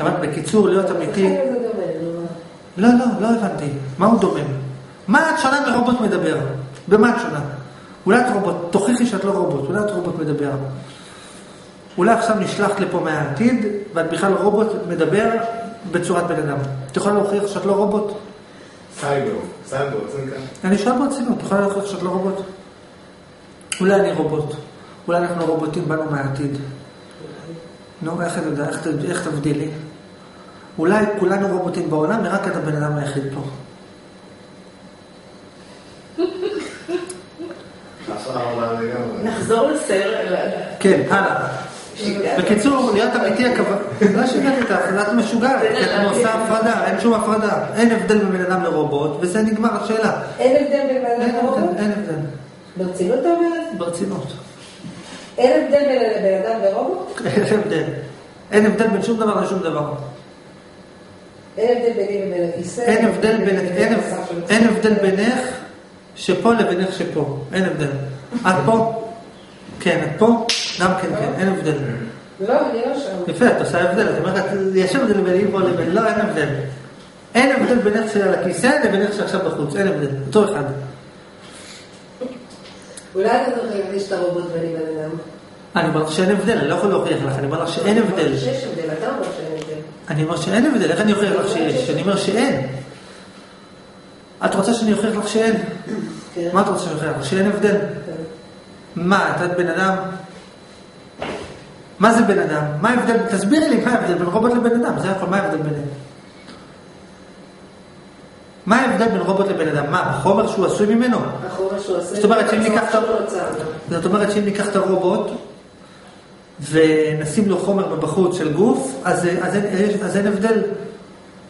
אבל בקיצור, להיות אמיתי... לא, לא, לא הבנתי. מה הוא דומם? מה את שונה מרובוט מדבר? במה את שונה? אולי את רובוט, תוכיחי שאת לא רובוט, אולי את רובוט מדבר. אולי עכשיו נשלחת לפה מהעתיד, ואת בכלל רובוט מדבר בצורת בן אדם. את יכולה להוכיח שאת לא רובוט? סייבור, אני שואל בעצינות, את יכולה להוכיח שאת לא רובוט? אולי אני רובוט. אולי אנחנו רובוטים בנו מהעתיד. נו, איך אתה יודע? איך תבדילי? אולי כולנו רובוטים בעולם, ורק את הבן אדם היחיד פה. נחזור לסרט. כן, הלאה. בקיצור, להיות אמיתי הכוונה. לא שיגעת איתך, את משוגעת. את עושה הפרדה, אין שום הפרדה. אין הבדל בין אדם לרובוט, וזה נגמר השאלה. אין הבדל בין אדם לרובוט? אין הבדל. ברצינות אתה אומרת? ברצינות. אין הבדל בין אדם ורובוט? אין הבדל. אין הבדל בין שום דבר לשום דבר. אין הבדל ביני ובין הכיסא. אין הבדל בינך שפה לבינך שפה. אין הבדל. את פה? כן, את פה? גם כן, כן. אין הבדל. לא, אני לא שם. יפה, את עושה הבדל. זאת אומרת, יש הבדל ביני פה לבין. לא, אין הבדל. אין הבדל בינך שעל הכיסא לבינך שעכשיו בחוץ. אין הבדל. אותו אחד. אולי אתה צריך להקדיש את הרובוט ואני בן אדם? אני אומר שאין הבדל, אני לא יכול להוכיח לך, אני אומר שאין הבדל. שיש הבדל, אתה אומר שאין הבדל. אני אומר שאין הבדל, איך אני אוכיח לך שיש? אני אומר שאין. את רוצה שאני אוכיח לך שאין? מה את רוצה שאני אוכיח לך? שאין הבדל? מה, אתה בן אדם? מה זה בן אדם? מה ההבדל? תסבירי לי מה ההבדל בין רובוט לבן אדם, זה הכל, מה ההבדל ביניהם? מה ההבדל בין רובוט לבן אדם? מה? החומר שהוא עשוי ממנו? החומר שהוא עשוי ממנו. זאת אומרת שאם ניקח את הרובוט ונשים לו חומר מבחוץ של גוף, אז אין הבדל.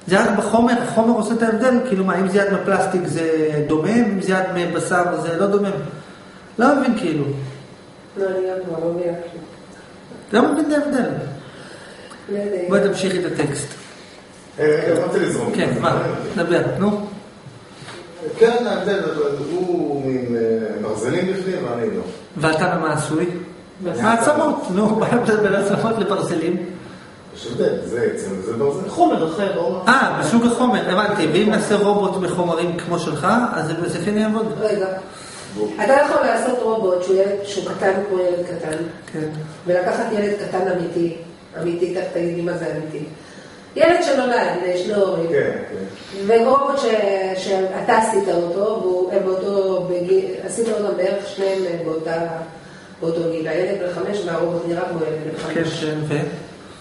זה רק בחומר, החומר עושה את ההבדל. כאילו מה, אם זה יד מפלסטיק זה דומם, אם זה יד מבשר זה לא דומם. לא מבין כאילו. לא, אני לא מבין. לא מבין את ההבדל. בואי תמשיכי את הטקסט. רציתי לזרום. כן, מה? נדבר, נו. כן, ההבדל, הוא עם ברזלים בפנים, ואני לא. ואתה למה עשוי? מעצמות, נו, מה ההבדל בין העצמות לברזלים? יש הבדל, זה עצם, זה ברזל. חומר אחר, או... בסוג החומר, הבנתי, ואם נעשה רובוט בחומרים כמו שלך, אז זה כן יעבוד. רגע. אתה יכול לעשות רובוט שהוא קטן כמו ילד קטן, ולקחת ילד קטן אמיתי, אמיתי, כך תגידי מה זה אמיתי. ילד שנולד, יש לו הורים, ורובוט שאתה עשית אותו, עשית אותו בערך שניהם באותו גיל, הילד בן 5 והרובוט נראה כמו ילד בן 5.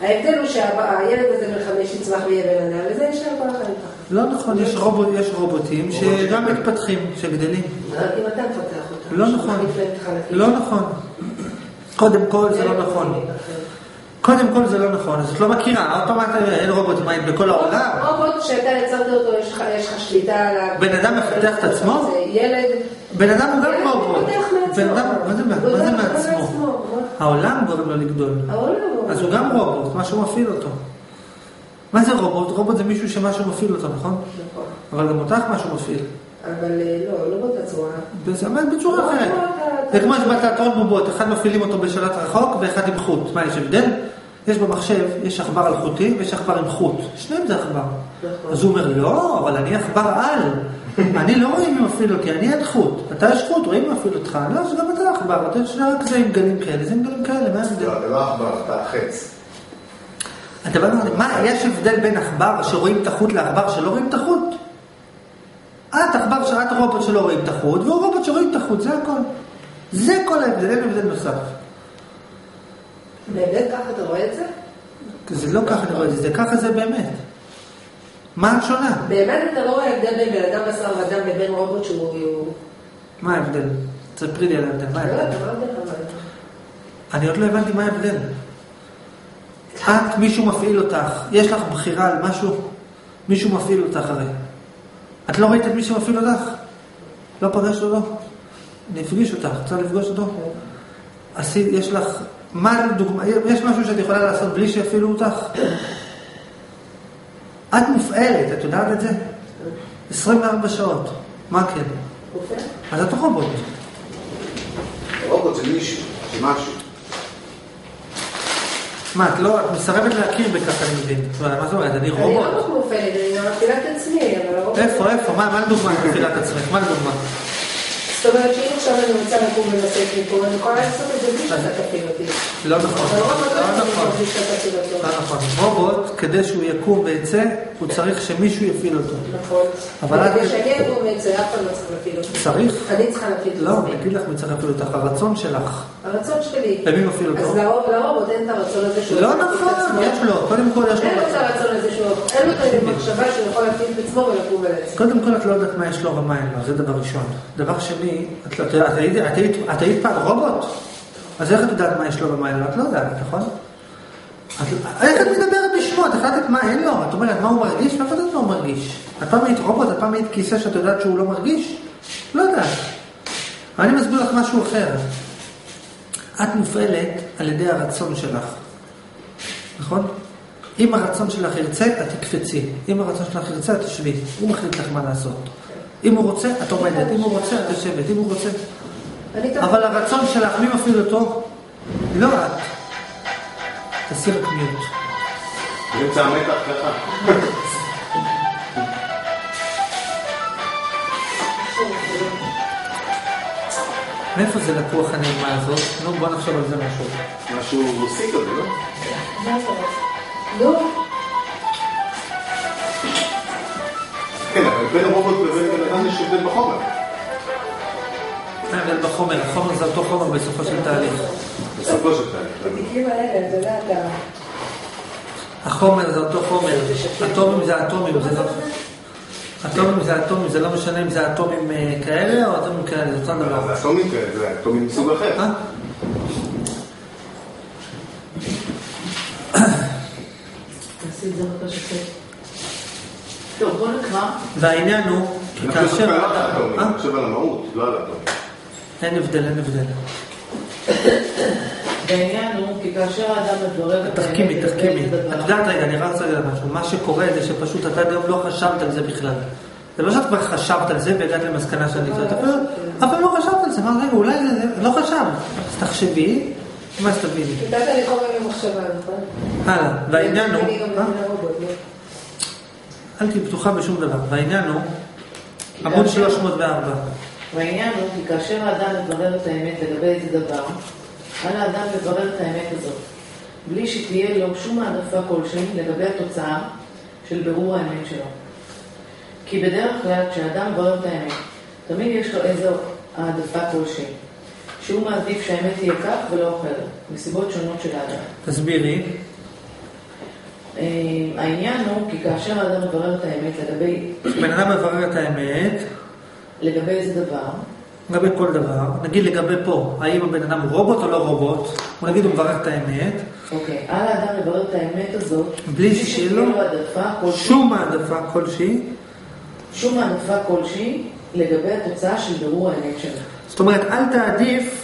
ההבדל הוא שהילד הזה בן 5 יצמח ויהיה בן אדם, וזה יש להם כל החיים ככה. לא נכון, יש רובוטים שגם מתפתחים, שגדלים. רק אם אתה מפתח אותם. לא נכון, לא נכון. קודם כל זה לא נכון. קודם כל זה לא נכון, אז את לא מכירה, עוד פעם אין רובוט מייד בכל העולם. רובוט שאתה יצרת אותו, יש לך שליטה עליו. בן אדם מפתח את עצמו? ילד. בן אדם הוא גם רובוט. בן אדם מפתח מעצמו. מה זה מעצמו? העולם גורם לו לגדול. אז הוא גם רובוט, משהו מפעיל אותו. מה זה רובוט? רובוט זה מישהו שמשהו מפעיל אותו, נכון? נכון. אבל גם אותך משהו מפעיל. אבל לא, לא באותה צורה. זה עמד בצורה אחרת. זה כמו שבאת להתראות בובות, אחד מפעילים אותו בשלט רחוק ואחד עם חוט. מה, יש הבדל? יש במחשב, יש עכבר על חוטי ויש עכבר עם חוט. שניהם זה עכבר. אז הוא אומר, לא, אבל אני עכבר על. אני לא רואה אם הוא מפעיל אותי, אני אין חוט. אתה יש חוט, רואים אם הוא מפעיל אותך. לא, אז גם אתה עכבר. אתה יש רק זה עם גלים כאלה, זה עם גלים כאלה. מה ההבדל? לא, זה לא עכבר, אתה חץ. אתה אומר, מה, יש הבדל בין עכבר שרואים את החוט לעכבר שלא רואים את החוט? את עכבר שאת רובוט שלא רואים את החוט, והוא רובוט שרואים את החוט, זה הכל. זה כל ההבדל, אין הבדל נוסף. באמת ככה אתה רואה את זה? זה לא ככה אתה רואה את זה, ככה זה באמת. מה השונה? באמת אתה לא רואה הבדל בין בן אדם בשר ואדם ובין רובוט שהוא... מה ההבדל? תספרי לי על ההבדל, מה ההבדל? אני עוד לא הבנתי מה ההבדל. את, מישהו מפעיל אותך, יש לך בחירה על משהו, מישהו מפעיל אותך הרי. את לא ראית את מישהו מפעיל אותך? לא פגשת אותו? נפגיש אותך, צריך לפגוש אותו? יש לך... מה לדוגמה, יש משהו שאת יכולה לעשות בלי שיפעילו אותך? את מופעלת, את יודעת את זה? 24 שעות, מה כן? אז את רובוט. רובוט זה מישהו, זה משהו. שמע, את לא, את מסרבת להכיר בכך אני מבין. מה זאת אומרת? אני רובוט. אני לא מופלת, אני מפעילת עצמי, אבל לא... איפה? מה לדוגמה אני מפעילת עצמך? מה לדוגמה? זאת אומרת שאם עכשיו אני רוצה לקום ולעשות מפה, אני יכולה לעשות את זה בלי שאתה תפיל אותי. לא נכון. אבל לא נכון. לא נכון. רובוט, כדי שהוא יקום ויצא, הוא צריך שמישהו יפיל אותו. נכון. אבל כדי שאני יקום ויצא, אף אחד לא צריך להפיל אותי. צריך? אני צריכה להפיל אותי. לא, נגיד לך מי צריך להפיל אותך, הרצון שלך. הרצון שלי. למי מפיל אותו? אז לרובוט אין את הרצון הזה שהוא... לא נכון, יש לו. קודם כל יש לו... אין לו את הרצון הזה שהוא... אין לו את המחשבה שהוא יכול להפיל את עצמו ולקום ולעצמו. קודם כל את לא יודעת מה יש לו ומה אין לו, זה דבר ראשון. דבר שני, את היית פעם רובוט, אז איך את יודעת מה יש לו ומה אין לו? את לא יודעת, נכון? איך את מדברת בשמו? את החלטת מה אין לו? את אומרת מה הוא מרגיש? מה יודעת מה הוא מרגיש? את פעם היית רובוט, את פעם היית כיסא שאת יודעת שהוא לא מרגיש? לא יודעת. אבל אני מסביר לך משהו אחר. את מופעלת על ידי הרצון שלך, נכון? אם הרצון שלך ירצה, את תקפצי. אם הרצון שלך ירצה, את תשבי. הוא מחליט לך מה לעשות. אם הוא רוצה, את עומדת. אם הוא רוצה, את יושבת. אם הוא רוצה. אבל הרצון שלך, מי מפעיל אותו? לא את. תעשי רק מיוט. אני רוצה המתח ככה. מאיפה זה לקוח הנעימה הזאת? נו, בוא נחשוב על זה משהו. משהו רוסי כזה, לא? לא. כן, אבל בין רובוט ובין אדם יש הבדל בחומר. הבדל בחומר, החומר זה אותו חומר בסופו של תהליך. בסופו של תהליך. במקרים האלה, זה לא אתה. החומר זה אותו חומר. אטומים זה אטומים, זה לא... אטומים זה לא משנה אם זה אטומים כאלה או אטומים כאלה, זה אותם דבר. זה אטומים כאלה, זה אטומים מסוג אחר. תעשי את זה בבקשה שפה. טוב, בוא נקרא. והעניין הוא, כי כאשר... אני חושב על המהות, לא על האטומים. אין הבדל. והעניין הוא, כי כאשר האדם מדורג... תחכימי. את יודעת רגע, אני רצה על משהו. מה שקורה זה שפשוט אתה היום לא חשבת על זה בכלל. זה לא שאת כבר חשבת על זה והגעת למסקנה שאני זאת. אבל לא חשבת על זה. מה רגע, אולי זה... לא חשבת. אז תחשבי, מה שתביני. תדעת לי כל מיני מחשבה, נכון? הלאה, והעניין הוא... אל תהיה פתוחה בשום דבר. והעניין הוא, עמוד 304. והעניין הוא, כי כאשר האדם מברר את האמת לגבי איזה דבר, על האדם מברר את האמת הזאת, בלי שתהיה לו שום העדפה כלשהי לגבי התוצאה של ברור האמת שלו. כי בדרך כלל, כשהאדם מברר את האמת, תמיד יש לו איזו העדפה כלשהי, שהוא מעדיף שהאמת תהיה כך ולא אחרת, מסיבות שונות של האדם. תסבירי. העניין הוא כי כאשר האדם מברר את האמת לגבי... בן אדם מברר את האמת... לגבי איזה דבר? לגבי כל דבר. נגיד לגבי פה, האם הבן אדם הוא רובוט או לא רובוט? הוא נגיד הוא מברר את האמת. אוקיי, על האדם מברר את האמת הזאת... בלי שילום, שום העדפה כלשהי. שום העדפה כלשהי לגבי התוצאה של ברור האמת שלך. זאת אומרת, אל תעדיף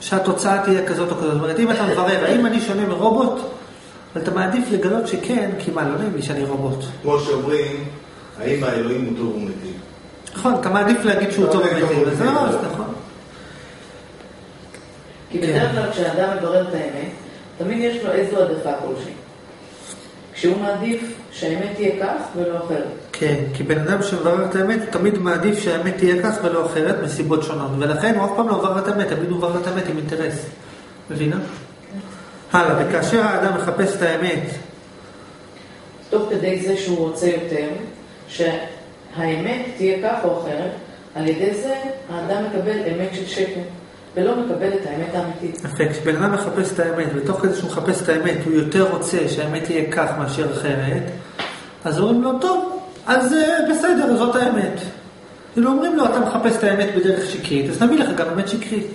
שהתוצאה תהיה כזאת או כזאת. זאת אומרת, אם אתה מברר, האם אני שונה מרובוט? אבל אתה מעדיף לגלות שכן, כי מה, לא נעים לי שאני רובוט. כמו שאומרים, האם האלוהים הוא טוב ומתים? נכון, אתה מעדיף להגיד שהוא טוב ומתים, וזה לא אז, נכון? כי בדרך כלל כשהאדם מברר את האמת, תמיד יש לו איזו עדפה כלשהי. כשהוא מעדיף שהאמת תהיה כך ולא אחרת. כן, כי בן אדם שמברר את האמת, תמיד מעדיף שהאמת תהיה כך ולא אחרת מסיבות שונות, ולכן הוא אף פעם לא מברר את האמת, תמיד הוא מברר את האמת עם אינטרס. מבינה? הלאה, וכאשר האדם מחפש את האמת תוך כדי זה שהוא רוצה יותר שהאמת תהיה כך או אחרת, על ידי זה האדם מקבל אמת של שקר ולא מקבל את האמת האמיתית. יפה, כשבן אדם מחפש את האמת ותוך כדי שהוא מחפש את האמת הוא יותר רוצה שהאמת תהיה כך מאשר אחרת, אז אומרים לו טוב, אז בסדר, זאת האמת. כאילו אומרים לו אתה מחפש את האמת בדרך שקרית, אז נביא לך גם אמת שקרית.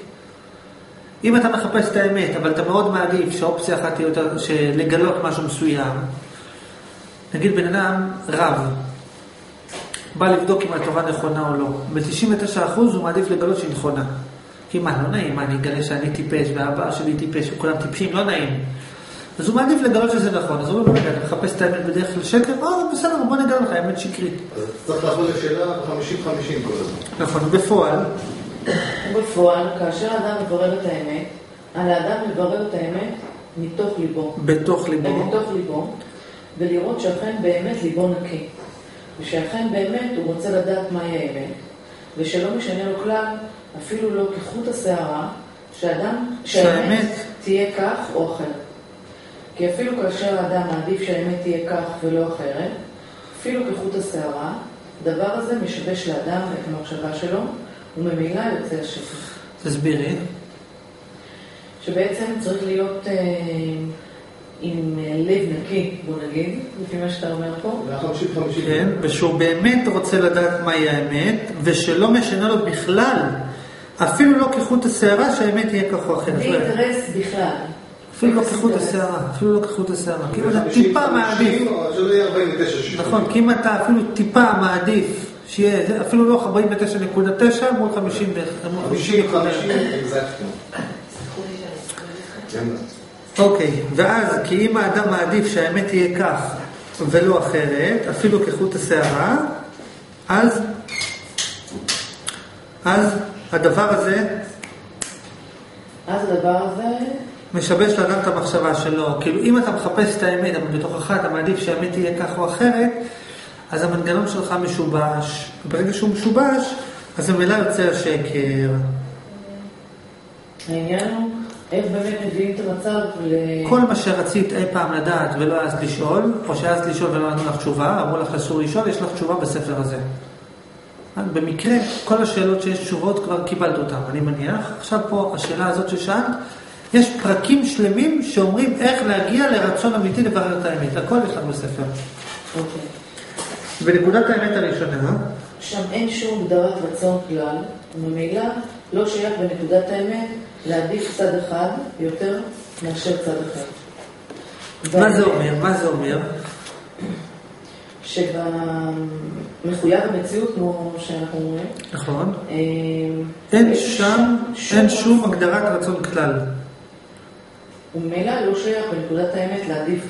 אם אתה מחפש את האמת, אבל אתה מאוד מעדיף שהאופציה אחת תהיה יותר, שלגלות משהו מסוים, נגיד בן אדם רב, בא לבדוק אם התורה נכונה או לא. ב-99% הוא מעדיף לגלות שהיא נכונה. כי מה, לא נעים, אני אגלה שאני טיפש, והאבא שלי טיפש, וכולם טיפשים, לא נעים. אז הוא מעדיף לגלות שזה נכון. אז הוא לא נגד, אתה מחפש את האמת בדרך כלל שקר, בסדר, בוא נגלה לך, האמת שקרית. אז צריך לעבוד לשאלה 50-50 כל הזמן. נכון, בפועל. ובפועל, כאשר האדם מברר את האמת, על האדם מברר את האמת, מתוך ליבו, בתוך ליבו, בתוך ליבו, ולראות שאכן באמת ליבו נקי, ושאכן באמת הוא רוצה לדעת מה היא האמת, ושלא משנה לו כלל, אפילו לא כחוט השערה, שהאמת תהיה כך או אחרת. כי אפילו כאשר האדם מעדיף שהאמת תהיה כך ולא אחרת, אפילו כחוט השערה, הדבר הזה משבש לאדם את המחשבה שלו, וממילא יוצא השפך. תסבירי. שבעצם צריך להיות עם לב נקי, בוא נגיד, לפי מה שאתה אומר פה. כן, ושהוא באמת רוצה לדעת מהי האמת, ושלא משנה לו בכלל, אפילו לא כחוט השערה, שהאמת תהיה כך או אחרת. אינטרס בכלל. אפילו לא כחוט השערה, אפילו לא כחוט השערה. כאילו אתה טיפה מעדיף. נכון, כי אם אתה אפילו טיפה מעדיף, שיהיה אפילו לא 49.9 מול 50.9. אוקיי, ואז כי אם האדם מעדיף שהאמת תהיה כך ולא אחרת, אפילו כחוט השערה, אז הדבר הזה משבש לאדם את המחשבה שלו. כאילו אם אתה מחפש את האמת, אבל בתוכך אתה מעדיף שהאמת תהיה כך או אחרת, אז המנגנון שלך משובש. ברגע שהוא משובש, אז המילה יוצא השקר. העניין הוא, איך באמת מביאים את המצב כל מה שרצית אי פעם לדעת ולא העזת לשאול, או שהעזת לשאול ולא ענו לך תשובה, אמרו לך אסור לשאול, יש לך תשובה בספר הזה. במקרה, כל השאלות שיש תשובות כבר קיבלת אותן, אני מניח. עכשיו פה, השאלה הזאת ששאלת, יש פרקים שלמים שאומרים איך להגיע לרצון אמיתי לברר את האמת. הכל יש לך בספר. אוקיי. ונקודת האמת הראשונה, שם אין שום הגדרת רצון כלל, וממילא לא שייך בנקודת האמת להעדיף צד אחד יותר מאשר צד אחר. מה זה אומר? מה זה אומר? שמחויב המציאות, כמו שאנחנו אומרים. נכון. אין שום הגדרת רצון כלל. וממילא לא שייך בנקודת האמת להעדיף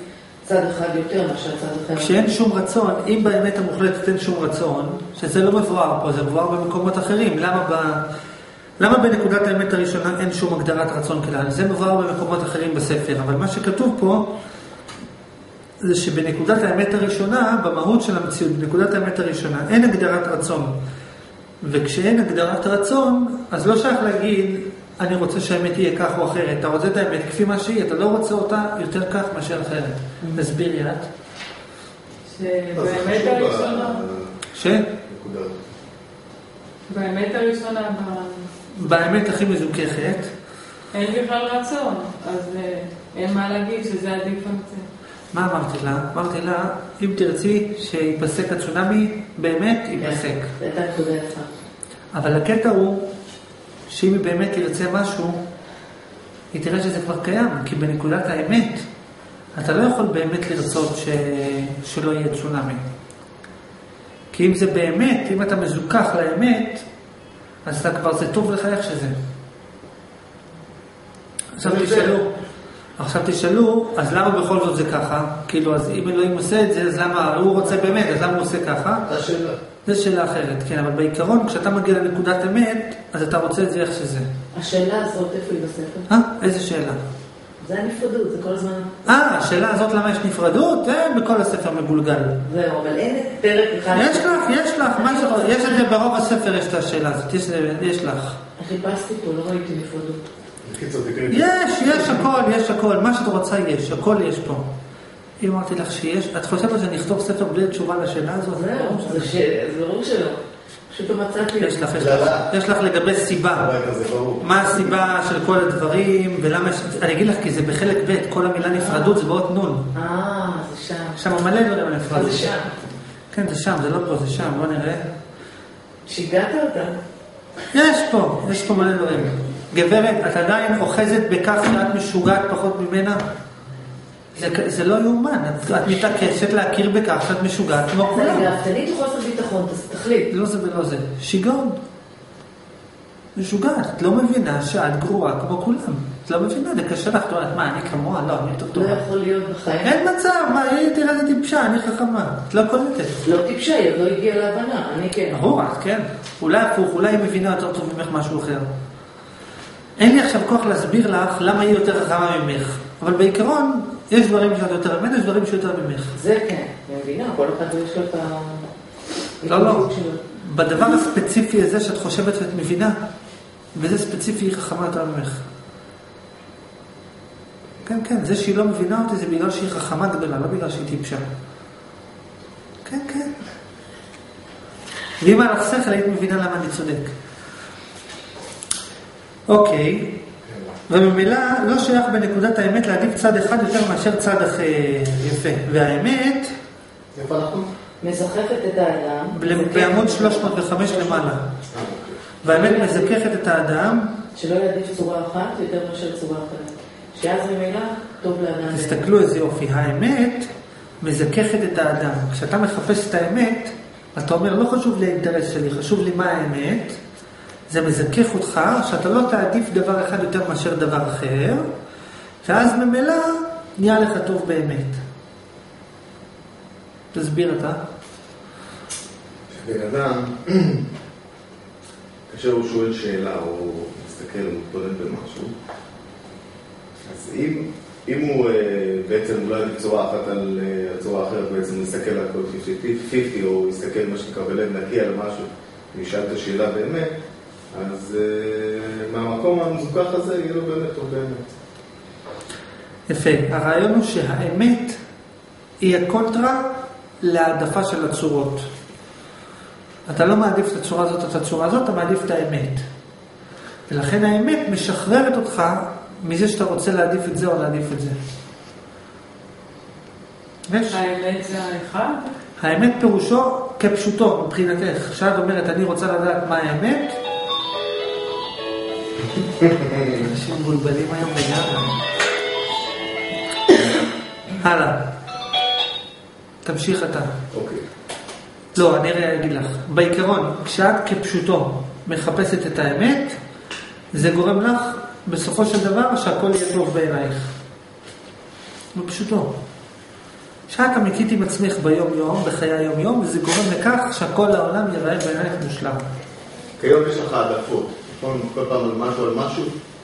צד אחד יותר מאשר צד אחר. כשאין שום רצון, אם באמת המוחלטת אין שום רצון, שזה לא מבואר פה, זה מבואר במקומות אחרים. למה בנקודת האמת הראשונה אין שום הגדרת רצון כלל? זה מבואר במקומות אחרים בספר, אבל מה שכתוב פה, זה שבנקודת האמת הראשונה, במהות של המציאות, בנקודת האמת הראשונה, אין הגדרת רצון. וכשאין הגדרת רצון, אז לא שייך להגיד, אני רוצה שהאמת תהיה כך או אחרת. אתה רוצה את האמת כפי מה שהיא, אתה לא רוצה אותה יותר כך מאשר אחרת. נסביר יד. שבאמת הראשונה... באמת הראשונה... באמת הכי מזוכחת. אין בכלל רצון, אז אין מה להגיד שזה עדיף המצא. מה אמרתי לה? אמרתי לה, אם תרצי שיפסק הצונאמי, באמת ייפסק. אבל הקטע הוא, שאם היא באמת תרצה משהו, היא תראה שזה כבר קיים, כי בנקודת האמת, אתה לא יכול באמת לרצות שלא יהיה צונאמי. כי אם זה באמת, אם אתה מזוכח לאמת, אז אתה כבר זה טוב לך איך שזה. עכשיו תשאלו, אז למה בכל זאת זה ככה? כאילו, אז אם אלוהים עושה את זה, אז למה הוא רוצה באמת, אז למה הוא עושה ככה? זה שאלה. זה שאלה אחרת, כן, אבל בעיקרון, כשאתה מגיע לנקודת אמת, אז אתה רוצה את זה איך שזה. השאלה הזאת איפה היא בספר? איזה שאלה? זה הנפרדות, זה כל הזמן. השאלה הזאת למה יש נפרדות? בכל הספר מגולגל. זהו, אבל אין פרק אחד. יש לך, יש את זה ברוב הספר, יש את השאלה הזאת, יש לך. חיפשתי פה, לא ראיתי נפרדות. יש הכל, מה שאת רוצה יש, הכל יש פה. אם אמרתי לך שיש, את חושבת שאני אכתוב ספר בלי תשובה לשאלה הזאת? זהו, זה ברור שלא. פשוט מצאתי. יש לך לגבי סיבה. מה הסיבה של כל הדברים, ולמה יש... אני אגיד לך, כי זה בחלק ב', כל המילה נפרדות, זה באות נון. זה שם. שם מלא דברים נפרדות. זה שם. כן, זה שם, זה לא פה, זה שם, בוא נראה. שיגעת אותה. יש פה מלא דברים. גברת, את עדיין אוחזת בכך שאת משוגעת פחות ממנה? זה לא יאומן, את מתעקשת להכיר בכך שאת משוגעת כמו כולם. זה גאוותנית חוסר ביטחון, תחליט. לא זה ולא זה, שיגעון. משוגעת, את לא מבינה שאת גרועה כמו כולם. את לא מבינה, זה קשה לך, מה, אני כמוה, לא, אני יותר טובה. לא יכול להיות בחיים. אין מצב, מה, היא תראה זה טיפשה, אני חכמה. את לא קולטת. לא טיפשה, היא לא הגיעה להבנה, אני כן. ברור, כן. אולי הפוך, אולי היא מבינה יותר טוב ממך משהו אחר. אין לי עכשיו כוח להסביר לך למה היא יותר חכמה ממך. אבל בעיקרון, יש דברים שאתה יותר ממנו, יש דברים שיותר ממך. זה כן, מבינה, כל אחד יש לו את ה... לא, לא. בדבר הספציפי הזה שאת חושבת ואת מבינה, וזה ספציפי חכמה יותר ממך. כן, כן, זה שהיא לא מבינה אותי, זה בגלל שהיא חכמה גדולה, לא בגלל שהיא טיפשה. כן, כן. ואם הלך שכל, היית מבינה למה אני צודק. אוקיי. וממילא לא שייך בנקודת האמת להעדיף צד אחד יותר מאשר צד יפה. והאמת... מזככת את האדם... בעמוד 305 למעלה. והאמת מזככת את האדם... שלא יעדיף צורה אחת יותר מאשר צורה אחת. שאז ממילא טוב לאדם... תסתכלו איזה יופי. האמת מזככת את האדם. כשאתה מחפש את האמת, אתה אומר, לא חשוב לי האינטרס שלי, חשוב לי מה האמת. זה מזכך אותך, שאתה לא תעדיף דבר אחד יותר מאשר דבר אחר, ואז ממילא נהיה לך טוב באמת. תסביר אתה. בן אדם, כאשר הוא שואל שאלה, או מסתכל ומתבונן במשהו, אז אם הוא בעצם אולי בצורה אחת על הצורה אחרת, בעצם מסתכל על כל 50-50, או מסתכל מה שקבלם נקי על משהו, וישאל את השאלה באמת, אז מהמקום המזוכח הזה יהיה לו באמת או באמת. יפה. הרעיון הוא שהאמת היא הקונטרה להעדפה של הצורות. אתה לא מעדיף את הצורה הזאת, את הצורה הזאת, אתה מעדיף את האמת. ולכן האמת משחררת אותך מזה שאתה רוצה להעדיף את זה או להעדיף את זה. האמת זה האחד? האמת פירושו כפשוטו מבחינתך. שאת אומרת, אני רוצה לדעת מה האמת. אנשים בולבלים היום בגלל. הלאה. תמשיך אתה. אוקיי. לא, אני אגיד לך. בעיקרון, כשאת כפשוטו מחפשת את האמת, זה גורם לך בסופו של דבר שהכל יהיה טוב בעינייך. בפשוטו. שאת אמיתית עם עצמך ביום-יום, בחיי היום-יום, וזה גורם לכך שכל העולם ייראה בעינייך מושלם. כיום יש לך העדפות. כל פעם על משהו,